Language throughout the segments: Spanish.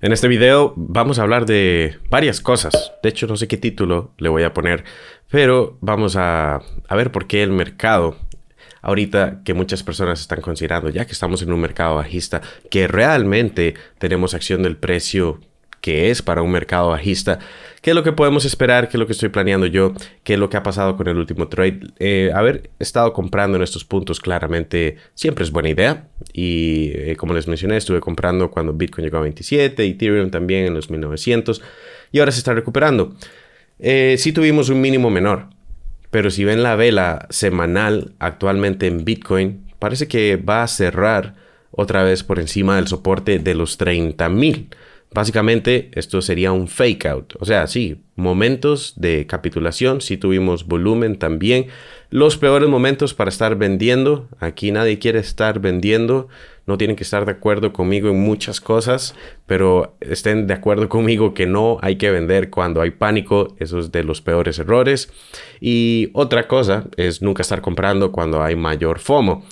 En este video vamos a hablar de varias cosas. De hecho, no sé qué título le voy a poner, pero vamos a ver por qué el mercado, ahorita que muchas personas están considerando, ya que estamos en un mercado bajista, que realmente tenemos acción del precio que es para un mercado bajista, qué es lo que podemos esperar, qué es lo que estoy planeando yo, qué es lo que ha pasado con el último trade. Haber estado comprando en estos puntos claramente siempre es buena idea y como les mencioné, estuve comprando cuando Bitcoin llegó a 27, Ethereum también en los 1900 y ahora se está recuperando. Sí tuvimos un mínimo menor, pero si ven la vela semanal actualmente en Bitcoin, parece que va a cerrar otra vez por encima del soporte de los 30,000. Básicamente, esto sería un fake out. O sea, sí, momentos de capitulación, sí tuvimos volumen también. Los peores momentos para estar vendiendo. Aquí nadie quiere estar vendiendo. No tienen que estar de acuerdo conmigo en muchas cosas, pero estén de acuerdo conmigo que no hay que vender cuando hay pánico. Eso es de los peores errores. Y otra cosa es nunca estar comprando cuando hay mayor FOMO.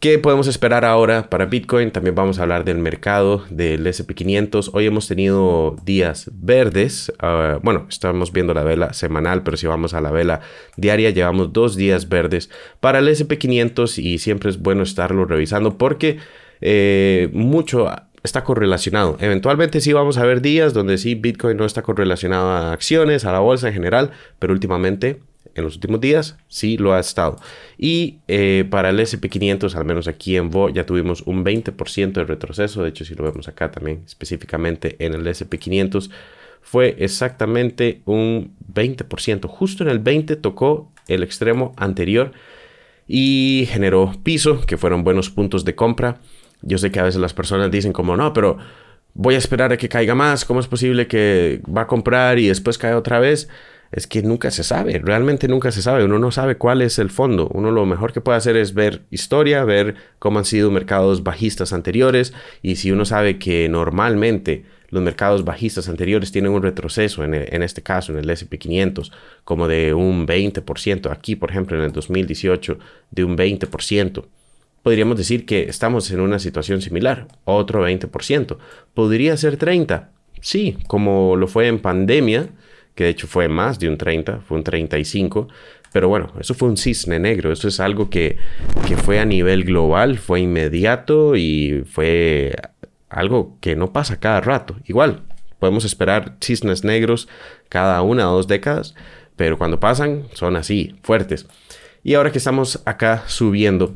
¿Qué podemos esperar ahora para Bitcoin? También vamos a hablar del mercado del S&P 500. Hoy hemos tenido días verdes. Bueno, estamos viendo la vela semanal, pero si vamos a la vela diaria, llevamos 2 días verdes para el S&P 500 y siempre es bueno estarlo revisando porque mucho está correlacionado. Eventualmente sí vamos a ver días donde sí Bitcoin no está correlacionado a acciones, a la bolsa en general, pero últimamente, en los últimos días, sí lo ha estado. Y para el S&P 500, al menos aquí en VOO, ya tuvimos un 20% de retroceso. De hecho, si lo vemos acá también, específicamente en el S&P 500, fue exactamente un 20%. Justo en el 20 tocó el extremo anterior y generó piso, que fueron buenos puntos de compra. Yo sé que a veces las personas dicen como, no, pero voy a esperar a que caiga más. ¿Cómo es posible que va a comprar y después cae otra vez? Es que nunca se sabe, realmente nunca se sabe. Uno no sabe cuál es el fondo. Uno lo mejor que puede hacer es ver historia, ver cómo han sido mercados bajistas anteriores. Y si uno sabe que normalmente los mercados bajistas anteriores tienen un retroceso, en este caso en el S&P 500, como de un 20%. Aquí, por ejemplo, en el 2018, de un 20%. Podríamos decir que estamos en una situación similar, otro 20%. ¿Podría ser 30%? Sí, como lo fue en pandemia, que de hecho fue más de un 30, fue un 35, pero bueno, eso fue un cisne negro, eso es algo que fue a nivel global, fue inmediato y fue algo que no pasa cada rato. Igual, podemos esperar cisnes negros cada 1 o 2 décadas, pero cuando pasan son así, fuertes. Y ahora que estamos acá subiendo,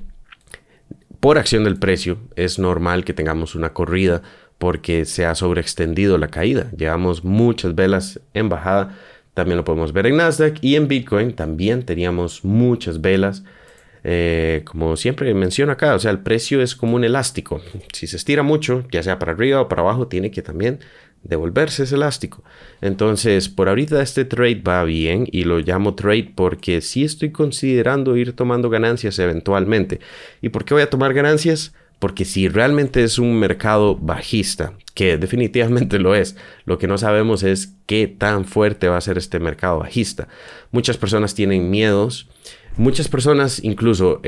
por acción del precio, es normal que tengamos una corrida, porque se ha sobreextendido la caída. Llevamos muchas velas en bajada. También lo podemos ver en Nasdaq y en Bitcoin. También teníamos muchas velas. Como siempre menciono acá, o sea, el precio es como un elástico. Si se estira mucho, ya sea para arriba o para abajo, tiene que también devolverse ese elástico. Entonces, por ahorita este trade va bien y lo llamo trade porque sí estoy considerando ir tomando ganancias eventualmente. ¿Y por qué voy a tomar ganancias? Porque si realmente es un mercado bajista, que definitivamente lo es, lo que no sabemos es qué tan fuerte va a ser este mercado bajista. Muchas personas tienen miedos. Muchas personas incluso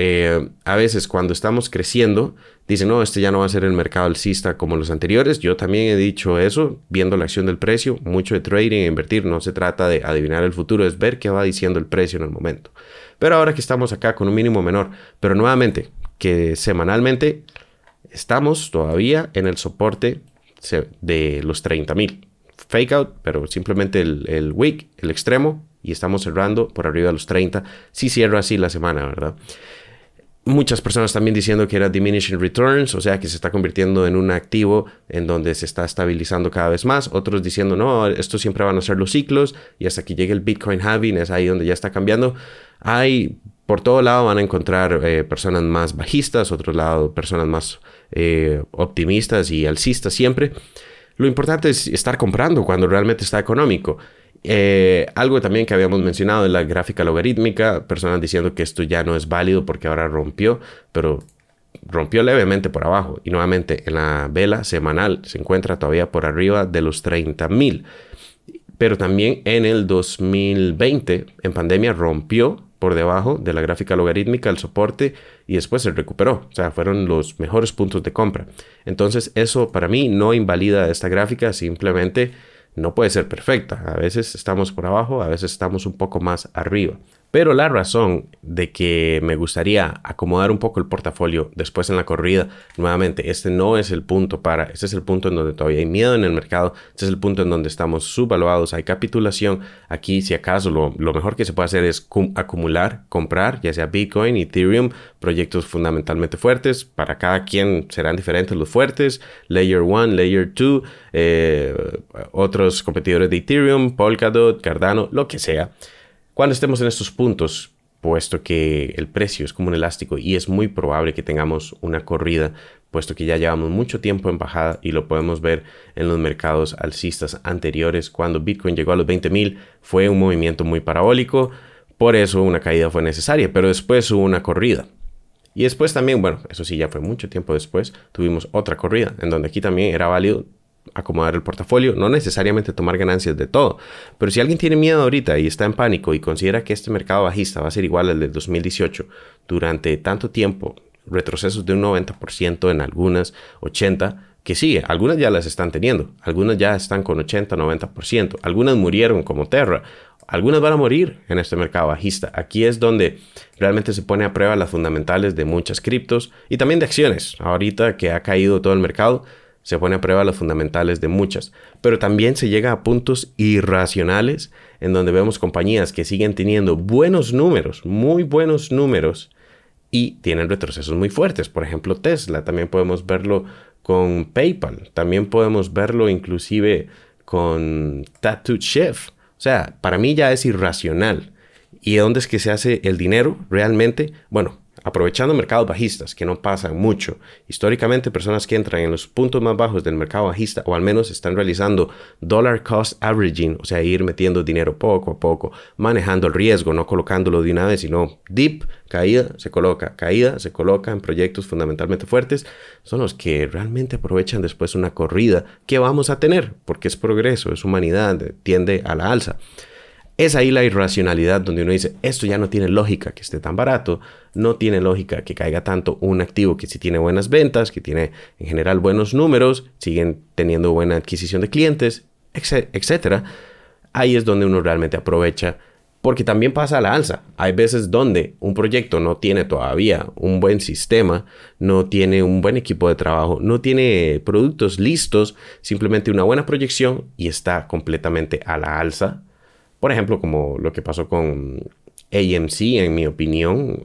a veces cuando estamos creciendo dicen, no, este ya no va a ser el mercado alcista como los anteriores. Yo también he dicho eso, viendo la acción del precio. Mucho de trading e invertir no se trata de adivinar el futuro, es ver qué va diciendo el precio en el momento. Pero ahora que estamos acá con un mínimo menor, pero nuevamente, que semanalmente estamos todavía en el soporte de los 30,000. Fake out, pero simplemente el wick, el extremo, y estamos cerrando por arriba de los 30. Si cierra así la semana, ¿verdad? Muchas personas también diciendo que era diminishing returns, o sea que se está convirtiendo en un activo en donde se está estabilizando cada vez más. Otros diciendo, no, esto siempre van a ser los ciclos y hasta que llegue el Bitcoin halving es ahí donde ya está cambiando. Hay, por todo lado van a encontrar personas más bajistas, otro lado personas más optimistas y alcistas siempre. Lo importante es estar comprando cuando realmente está económico. Algo también que habíamos mencionado en la gráfica logarítmica, personas diciendo que esto ya no es válido porque ahora rompió, pero rompió levemente por abajo y nuevamente en la vela semanal se encuentra todavía por arriba de los 30,000, pero también en el 2020 en pandemia rompió por debajo de la gráfica logarítmica, el soporte, y después se recuperó. O sea, fueron los mejores puntos de compra. Entonces eso para mí no invalida esta gráfica, simplemente no puede ser perfecta. A veces estamos por abajo, a veces estamos un poco más arriba. Pero la razón de que me gustaría acomodar un poco el portafolio después en la corrida, nuevamente, este no es el punto para, este es el punto en donde todavía hay miedo en el mercado, este es el punto en donde estamos subvaluados, hay capitulación. Aquí, si acaso, lo mejor que se puede hacer es acumular, comprar, ya sea Bitcoin, Ethereum, proyectos fundamentalmente fuertes. Para cada quien serán diferentes los fuertes, Layer 1, Layer 2, otros competidores de Ethereum, Polkadot, Cardano, lo que sea. Cuando estemos en estos puntos, puesto que el precio es como un elástico y es muy probable que tengamos una corrida, puesto que ya llevamos mucho tiempo en bajada y lo podemos ver en los mercados alcistas anteriores. Cuando Bitcoin llegó a los 20.000 fue un movimiento muy parabólico, por eso una caída fue necesaria, pero después hubo una corrida. Y después también, bueno, eso sí ya fue mucho tiempo después, tuvimos otra corrida, en donde aquí también era válido acomodar el portafolio, no necesariamente tomar ganancias de todo, pero si alguien tiene miedo ahorita y está en pánico y considera que este mercado bajista va a ser igual al del 2018 durante tanto tiempo, retrocesos de un 90%, en algunas 80%, que sí, algunas ya las están teniendo, algunas ya están con 80, 90%, algunas murieron como Terra, algunas van a morir en este mercado bajista. Aquí es donde realmente se pone a prueba las fundamentales de muchas criptos y también de acciones. Ahorita que ha caído todo el mercado, se pone a prueba las fundamentales de muchas, pero también se llega a puntos irracionales en donde vemos compañías que siguen teniendo buenos números, muy buenos números, y tienen retrocesos muy fuertes. Por ejemplo, Tesla, también podemos verlo con PayPal, también podemos verlo inclusive con Tattoo Chef. O sea, para mí ya es irracional. ¿Y dónde es que se hace el dinero realmente? Bueno, aprovechando mercados bajistas, que no pasan mucho. Históricamente, personas que entran en los puntos más bajos del mercado bajista, o al menos están realizando dollar cost averaging, o sea, ir metiendo dinero poco a poco, manejando el riesgo, no colocándolo de una vez, sino dip, caída, se coloca en proyectos fundamentalmente fuertes, son los que realmente aprovechan después una corrida que vamos a tener, porque es progreso, es humanidad, tiende a la alza. Es ahí la irracionalidad donde uno dice, esto ya no tiene lógica que esté tan barato, no tiene lógica que caiga tanto un activo que sí tiene buenas ventas, que tiene en general buenos números, siguen teniendo buena adquisición de clientes, etcétera. Ahí es donde uno realmente aprovecha, porque también pasa a la alza. Hay veces donde un proyecto no tiene todavía un buen sistema, no tiene un buen equipo de trabajo, no tiene productos listos, simplemente una buena proyección y está completamente a la alza. Por ejemplo, como lo que pasó con AMC, en mi opinión,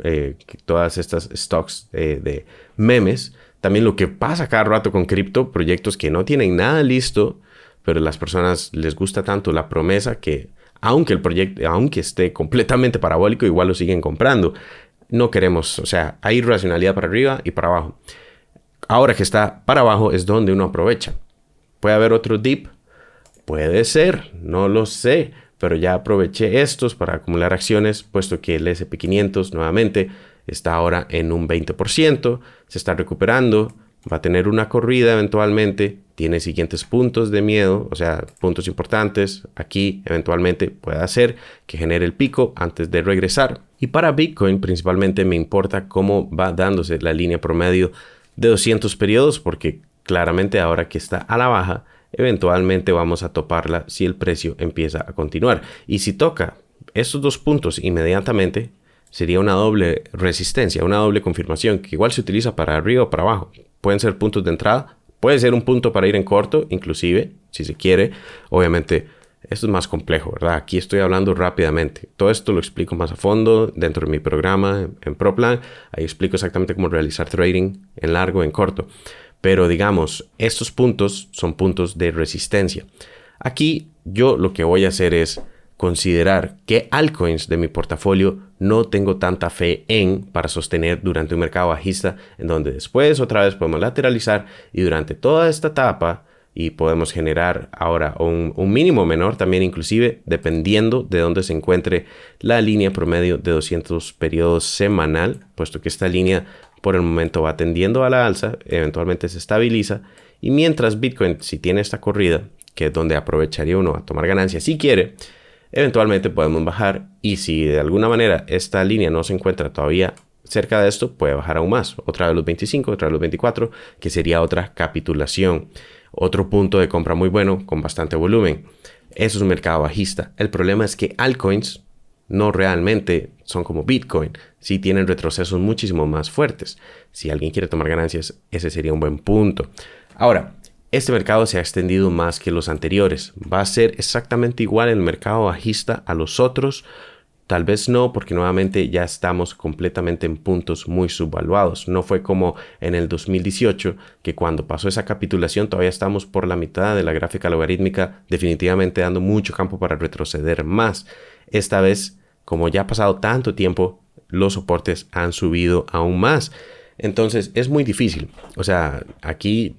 todas estas stocks de memes. También lo que pasa cada rato con cripto, proyectos que no tienen nada listo, pero a las personas les gusta tanto la promesa que aunque el proyecto, aunque esté completamente parabólico, igual lo siguen comprando. No queremos, o sea, hay irracionalidad para arriba y para abajo. Ahora que está para abajo es donde uno aprovecha. ¿Puede haber otro dip? Puede ser, no lo sé. Pero ya aproveché estos para acumular acciones, puesto que el S&P 500 nuevamente está ahora en un 20%, se está recuperando, va a tener una corrida eventualmente, tiene siguientes puntos de miedo, o sea, puntos importantes. Aquí eventualmente puede hacer que genere el pico antes de regresar. Y para Bitcoin principalmente me importa cómo va dándose la línea promedio de 200 periodos, porque claramente ahora que está a la baja, eventualmente vamos a toparla si el precio empieza a continuar. Y si toca estos dos puntos inmediatamente, sería una doble resistencia, una doble confirmación, que igual se utiliza para arriba o para abajo. Pueden ser puntos de entrada, puede ser un punto para ir en corto, inclusive, si se quiere. Obviamente, esto es más complejo, ¿verdad? Aquí estoy hablando rápidamente. Todo esto lo explico más a fondo dentro de mi programa en ProPlan. Ahí explico exactamente cómo realizar trading en largo, en corto. Pero digamos, estos puntos son puntos de resistencia. Aquí yo lo que voy a hacer es considerar qué altcoins de mi portafolio no tengo tanta fe en para sostener durante un mercado bajista, en donde después otra vez podemos lateralizar y durante toda esta etapa y podemos generar ahora un mínimo menor también, inclusive dependiendo de dónde se encuentre la línea promedio de 200 periodos semanal, puesto que esta línea por el momento va tendiendo a la alza, eventualmente se estabiliza. Y mientras Bitcoin, si tiene esta corrida, que es donde aprovecharía uno a tomar ganancias si quiere, eventualmente podemos bajar, y si de alguna manera esta línea no se encuentra todavía cerca de esto, puede bajar aún más, otra vez los 25, otra vez los 24, que sería otra capitulación, otro punto de compra muy bueno con bastante volumen. Eso es un mercado bajista. El problema es que altcoins no realmente son como Bitcoin, sí tienen retrocesos muchísimo más fuertes. Si alguien quiere tomar ganancias, ese sería un buen punto. Ahora, este mercado se ha extendido más que los anteriores. Va a ser exactamente igual el mercado bajista a los otros. Tal vez no, porque nuevamente ya estamos completamente en puntos muy subvaluados. No fue como en el 2018, que cuando pasó esa capitulación todavía estamos por la mitad de la gráfica logarítmica, definitivamente dando mucho campo para retroceder más. Esta vez, como ya ha pasado tanto tiempo, los soportes han subido aún más. Entonces es muy difícil. O sea, aquí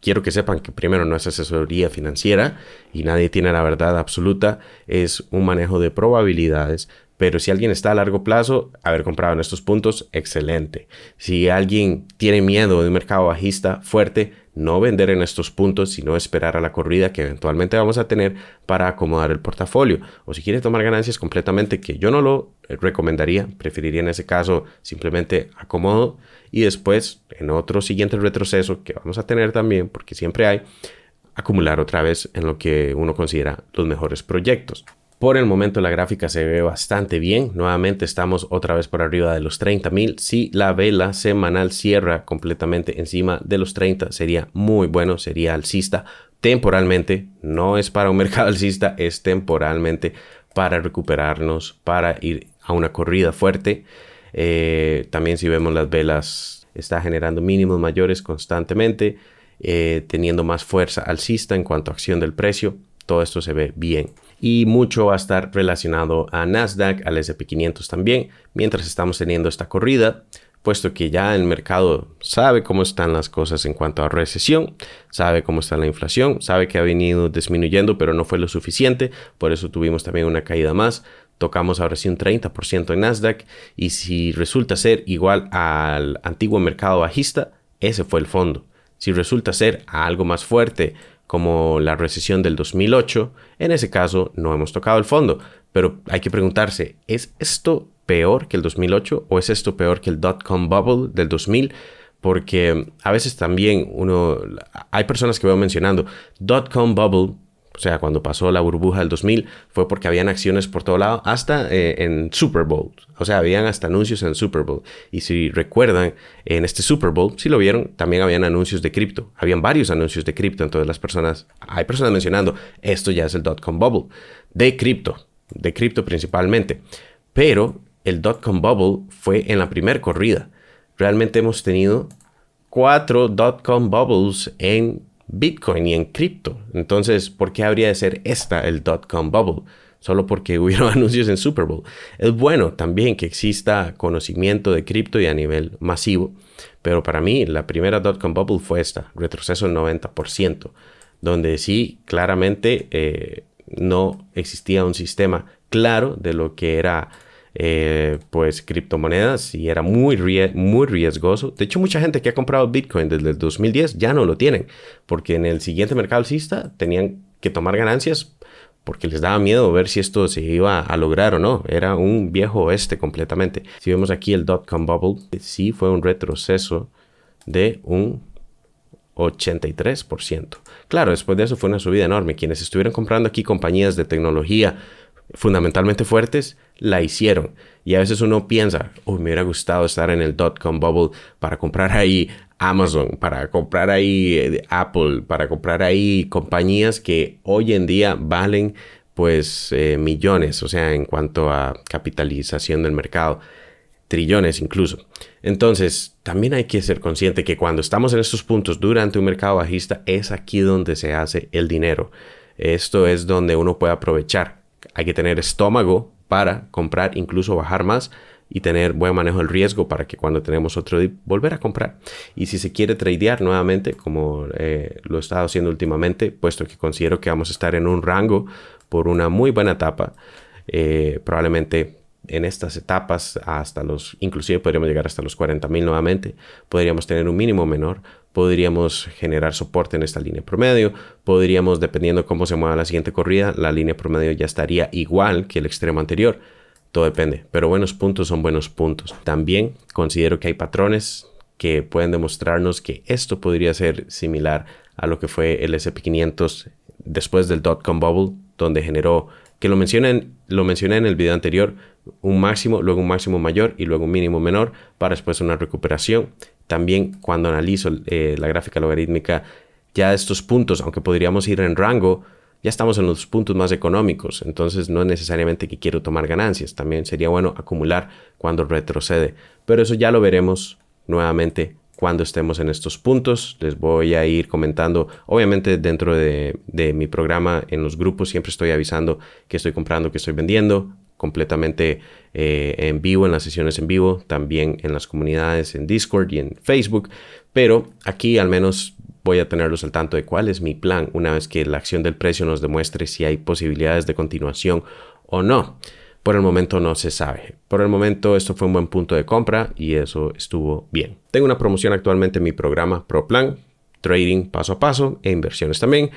quiero que sepan que primero no es asesoría financiera y nadie tiene la verdad absoluta. Es un manejo de probabilidades. Pero si alguien está a largo plazo, haber comprado en estos puntos, excelente. Si alguien tiene miedo de un mercado bajista fuerte, no vender en estos puntos, sino esperar a la corrida que eventualmente vamos a tener para acomodar el portafolio. O si quiere tomar ganancias completamente, que yo no lo recomendaría, preferiría en ese caso simplemente acomodo y después en otro siguiente retroceso que vamos a tener también, porque siempre hay, acumular otra vez en lo que uno considera los mejores proyectos. Por el momento la gráfica se ve bastante bien. Nuevamente estamos otra vez por arriba de los 30.000. Si la vela semanal cierra completamente encima de los 30, sería muy bueno, sería alcista temporalmente. No es para un mercado alcista, es temporalmente para recuperarnos, para ir a una corrida fuerte. También si vemos las velas, está generando mínimos mayores constantemente, teniendo más fuerza alcista en cuanto a acción del precio. Todo esto se ve bien. Y mucho va a estar relacionado a Nasdaq, al S&P 500 también, mientras estamos teniendo esta corrida, puesto que ya el mercado sabe cómo están las cosas en cuanto a recesión, sabe cómo está la inflación, sabe que ha venido disminuyendo, pero no fue lo suficiente, por eso tuvimos también una caída más. Tocamos ahora sí un 30% en Nasdaq, y si resulta ser igual al antiguo mercado bajista, ese fue el fondo. Si resulta ser algo más fuerte, como la recesión del 2008, en ese caso no hemos tocado el fondo. Pero hay que preguntarse, ¿es esto peor que el 2008 o es esto peor que el dot-com bubble del 2000? Porque a veces también hay personas que veo mencionando, dot-com bubble, o sea, cuando pasó la burbuja del 2000, fue porque habían acciones por todo lado, hasta en Super Bowl. O sea, habían hasta anuncios en Super Bowl. Y si recuerdan, en este Super Bowl, si lo vieron, también habían anuncios de cripto. Habían varios anuncios de cripto. Entonces hay personas mencionando, esto ya es el dot-com bubble. De cripto principalmente. Pero el dot-com bubble fue en la primera corrida. Realmente hemos tenido 4 dot-com bubbles en Bitcoin y en cripto. Entonces, ¿por qué habría de ser esta el dot-com bubble? Solo porque hubieron anuncios en Super Bowl. Es bueno también que exista conocimiento de cripto y a nivel masivo, pero para mí la primera dot-com bubble fue esta, retroceso del 90%, donde sí, claramente no existía un sistema claro de lo que era pues criptomonedas, y era muy riesgoso. De hecho, mucha gente que ha comprado Bitcoin desde el 2010 ya no lo tienen, porque en el siguiente mercado alcista tenían que tomar ganancias, porque les daba miedo ver si esto se iba a lograr o no. Era un viejo oeste completamente. Si vemos aquí el dot-com bubble, sí fue un retroceso de un 83%. Claro, después de eso fue una subida enorme. Quienes estuvieron comprando aquí compañías de tecnología fundamentalmente fuertes, la hicieron. Y a veces uno piensa, oh, me hubiera gustado estar en el dot-com bubble para comprar ahí Amazon, para comprar ahí Apple, para comprar ahí compañías que hoy en día valen pues millones, o sea, en cuanto a capitalización del mercado, trillones incluso. Entonces, también hay que ser consciente que cuando estamos en estos puntos durante un mercado bajista, es aquí donde se hace el dinero. Esto es donde uno puede aprovechar. Hay que tener estómago para comprar, incluso bajar más, y tener buen manejo del riesgo para que cuando tenemos otro dip volver a comprar. Y si se quiere tradear nuevamente, como lo he estado haciendo últimamente, puesto que considero que vamos a estar en un rango por una muy buena etapa, probablemente en estas etapas inclusive podríamos llegar hasta los 40.000 nuevamente, podríamos tener un mínimo menor, podríamos generar soporte en esta línea promedio, podríamos, dependiendo cómo se mueva la siguiente corrida, la línea promedio ya estaría igual que el extremo anterior. Todo depende, pero buenos puntos son buenos puntos. También considero que hay patrones que pueden demostrarnos que esto podría ser similar a lo que fue el S&P 500 después del dot-com bubble, donde generó, que lo mencioné en el video anterior, un máximo, luego un máximo mayor y luego un mínimo menor para después una recuperación. También cuando analizo la gráfica logarítmica, ya estos puntos, aunque podríamos ir en rango, ya estamos en los puntos más económicos, entonces no es necesariamente que quiero tomar ganancias. También sería bueno acumular cuando retrocede, pero eso ya lo veremos nuevamente cuando estemos en estos puntos. Les voy a ir comentando, obviamente dentro de mi programa, en los grupos siempre estoy avisando que estoy comprando, que estoy vendiendo, completamente en vivo, en las sesiones en vivo, también en las comunidades, en Discord y en Facebook, pero aquí al menos voy a tenerlos al tanto de cuál es mi plan una vez que la acción del precio nos demuestre si hay posibilidades de continuación o no. Por el momento no se sabe. Por el momento esto fue un buen punto de compra y eso estuvo bien. Tengo una promoción actualmente en mi programa Pro Plan, trading paso a paso e inversiones también.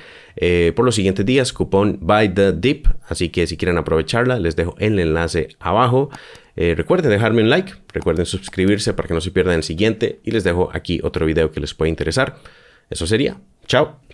Por los siguientes días, cupón Buy the Dip. Así que si quieren aprovecharla, les dejo el enlace abajo. Recuerden dejarme un like, recuerden suscribirse para que no se pierdan el siguiente y les dejo aquí otro video que les puede interesar. Eso sería. Chao.